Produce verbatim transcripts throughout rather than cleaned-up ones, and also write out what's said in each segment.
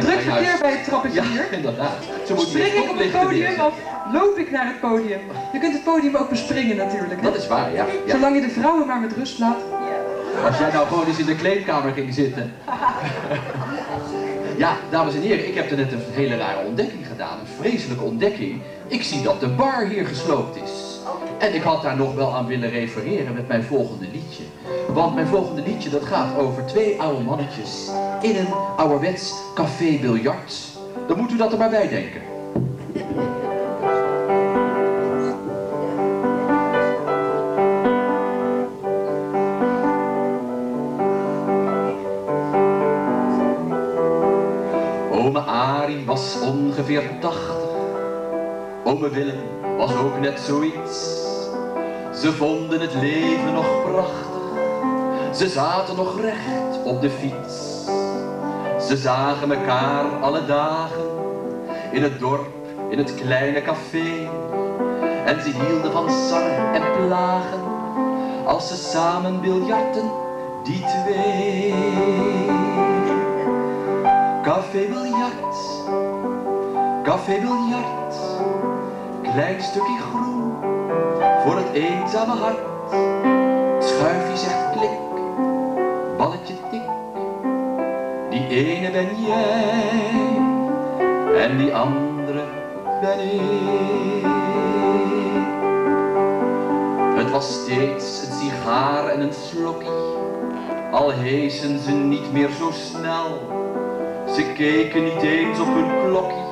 druk verkeer bij het trappenspier. Ja, inderdaad. Spring ik op het podium of loop ik naar het podium? Je kunt het podium ook bespringen natuurlijk. Hè? Dat is waar, ja. ja. Zolang je de vrouwen maar met rust laat. Als jij nou gewoon eens in de kleedkamer ging zitten. Ja, dames en heren, ik heb er net een hele rare ontdekking gedaan. Een vreselijke ontdekking. Ik zie dat de bar hier gesloopt is. En ik had daar nog wel aan willen refereren met mijn volgende liedje. Want mijn volgende liedje dat gaat over twee oude mannetjes in een ouderwets café biljart. Dan moet u dat er maar bij denken. Ome Arie was ongeveer tachtig. Ome Willem was ook net zoiets. Ze vonden het leven nog prachtig. Ze zaten nog recht op de fiets. Ze zagen elkaar alle dagen. In het dorp, in het kleine café. En ze hielden van sarren en plagen. Als ze samen biljarten, die twee. Café biljart, café biljart, klein stukje groen voor het eenzame hart. Schuifje zegt klik, balletje tik, die ene ben jij en die andere ben ik. Het was steeds een sigaar en een slokje, al heesen ze niet meer zo snel. Ze keken niet eens op hun klokje,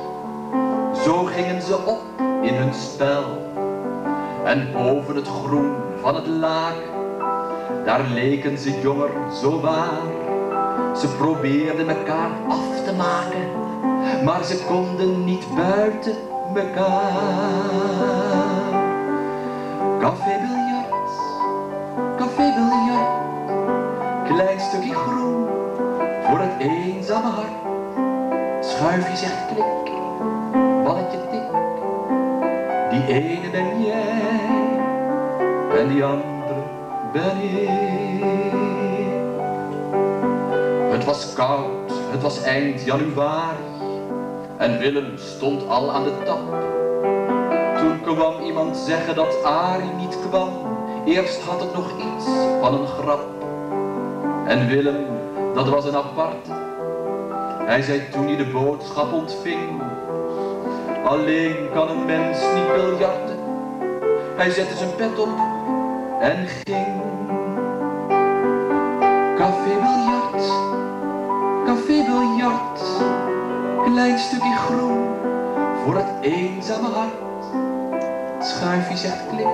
zo gingen ze op in hun spel. En boven het groen van het laken, daar leken ze jonger zo waar. Ze probeerden elkaar af te maken, maar ze konden niet buiten elkaar. Café biljart, café biljart, klein stukje groen voor het eenzame hart. Schuifje zegt klik, balletje tik, die ene ben jij en die andere ben ik. Het was koud, het was eind januari en Willem stond al aan de tap. Toen kwam iemand zeggen dat Arie niet kwam, eerst had het nog iets van een grap. En Willem, dat was een aparte, hij zei toen hij de boodschap ontving: alleen kan een mens niet biljarten. Hij zette zijn pet op en ging. Café biljart, café biljart, klein stukje groen voor het eenzame hart. Schuifje zegt klik,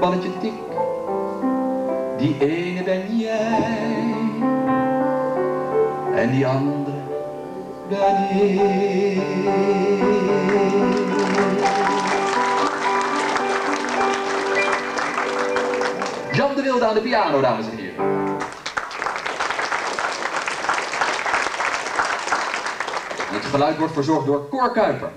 balletje tik, die ene ben jij en die andere ben ik. Jan de Wilde aan de piano, dames en heren. Het geluid wordt verzorgd door Cor Kuiper.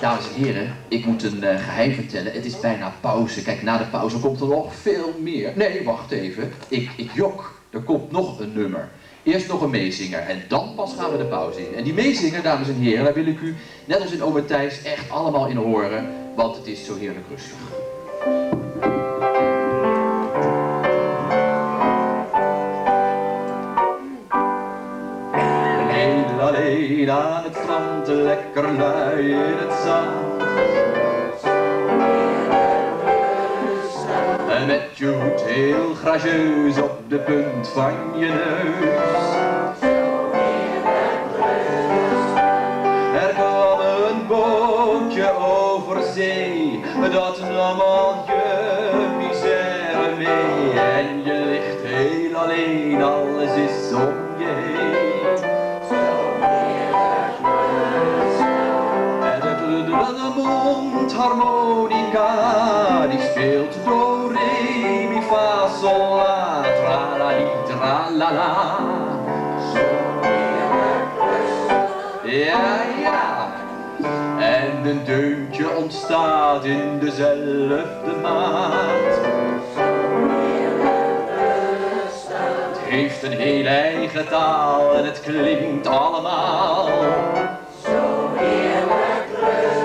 Dames en heren, ik moet een uh, geheim vertellen. Het is bijna pauze. Kijk, na de pauze komt er nog veel meer. Nee, wacht even. Ik, ik jok. Er komt nog een nummer. Eerst nog een meezinger en dan pas gaan we de pauze in. En die meezinger, dames en heren, daar wil ik u, net als in Obertijs, echt allemaal in horen. Want het is zo heerlijk rustig. Alleen aan het strand, lekker lui in het zand. En met je hoed heel gracieus op de punt van je neus. Er kwam een bootje over zee, dat nam al je misère mee. En je ligt heel alleen, alles is om je heen. Mondharmonica, die speelt do, re, mi, fa, sol, la, tra, la, li, tra, la, la. Ja, ja. En een deuntje ontstaat in dezelfde maat. heeft een heel eigen taal en het klinkt allemaal zo heerlijk rustig.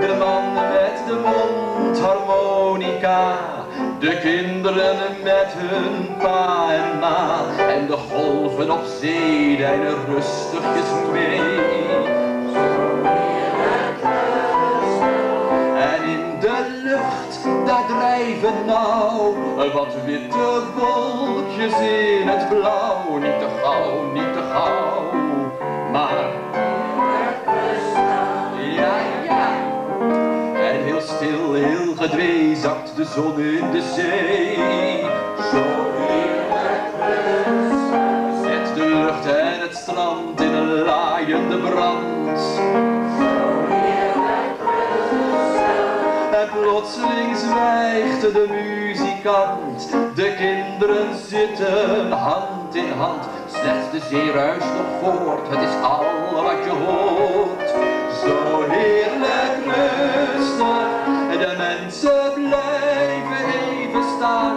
De man met de mondharmonica, de kinderen met hun pa en ma, en de golven op zee deinen rustigjes mee. Daar drijven nou wat witte wolkjes in het blauw. Niet te gauw, niet te gauw, maar ja, ja. En heel stil, heel gedwee zakt de zon in de zee. Zo heerlijk rustig. Zet de lucht en het strand in een laaiende brand. Plotseling zwijgt de muzikant, de kinderen zitten hand in hand. Slechts de zee ruist nog voort, het is al wat je hoort. Zo heerlijk rustig, de mensen blijven even staan,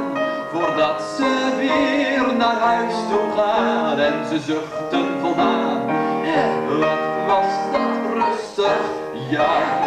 voordat ze weer naar huis toe gaan. En ze zuchten voldaan, wat was dat rustig, ja.